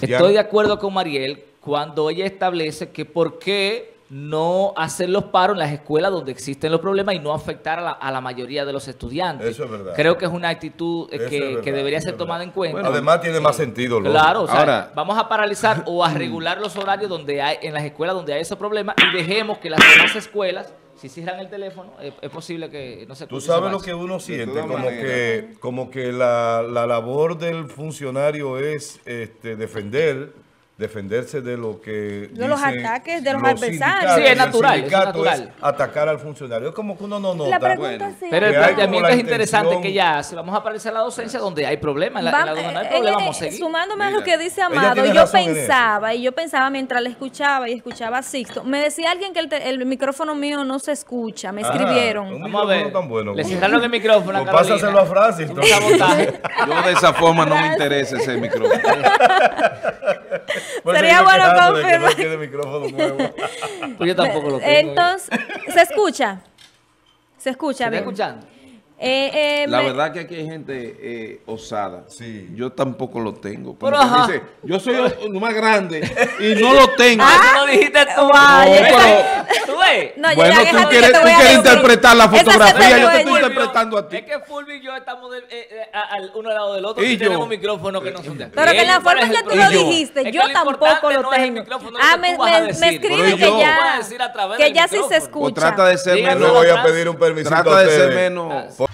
Estoy de acuerdo con Mariel cuando ella establece que por qué no hacer los paros en las escuelas donde existen los problemas y no afectar a la mayoría de los estudiantes. Eso es verdad. Creo que es una actitud que debería ser tomada en cuenta. Bueno, además tiene más sentido. Claro, o sea, ahora vamos a paralizar o a regular los horarios donde hay, en las escuelas donde hay esos problemas, y dejemos que las demás escuelas, si cierran el teléfono, es posible que no se... Tú sabes lo que uno siente, como que la labor del funcionario es defenderse de lo que dicen los ataques de los adversarios. Sí, es natural. Es atacar al funcionario. Es como que uno no nota. Pero el planteamiento es interesante que ella hace. Vamos a paralizar la docencia donde hay problemas. En la donde no hay problemas, vamos a seguir. Sumándome a lo que dice Amado, yo pensaba mientras le escuchaba y escuchaba a Sixto. Me decía alguien que el micrófono mío no se escucha. Me escribieron. Vamos a ver. Le cerraron el micrófono. Pásaselo a Francis. Yo de esa forma no me interesa ese micrófono. Pues sería bueno confirmar. Que no tiene micrófono nuevo. Pues yo tampoco lo tengo. Entonces, ¿se escucha? ¿Se escucha bien? ¿Escuchando? La verdad que aquí hay gente osada. Sí. Yo tampoco lo tengo. Pero dice, yo soy uno más grande y no lo tengo. ¿Ah? No dijiste tú. Bueno, tú quieres interpretar la fotografía. Yo te estoy interpretando a ti. Es que Fulvio y yo estamos uno al lado del otro y tenemos micrófonos que no son de aquí. Pero que en la forma en que tú lo dijiste, yo tampoco lo tengo. Ah, me escribe que ya sí se escucha. Trata de ser menos. Yo voy a pedir un permiso. Trata de ser menos.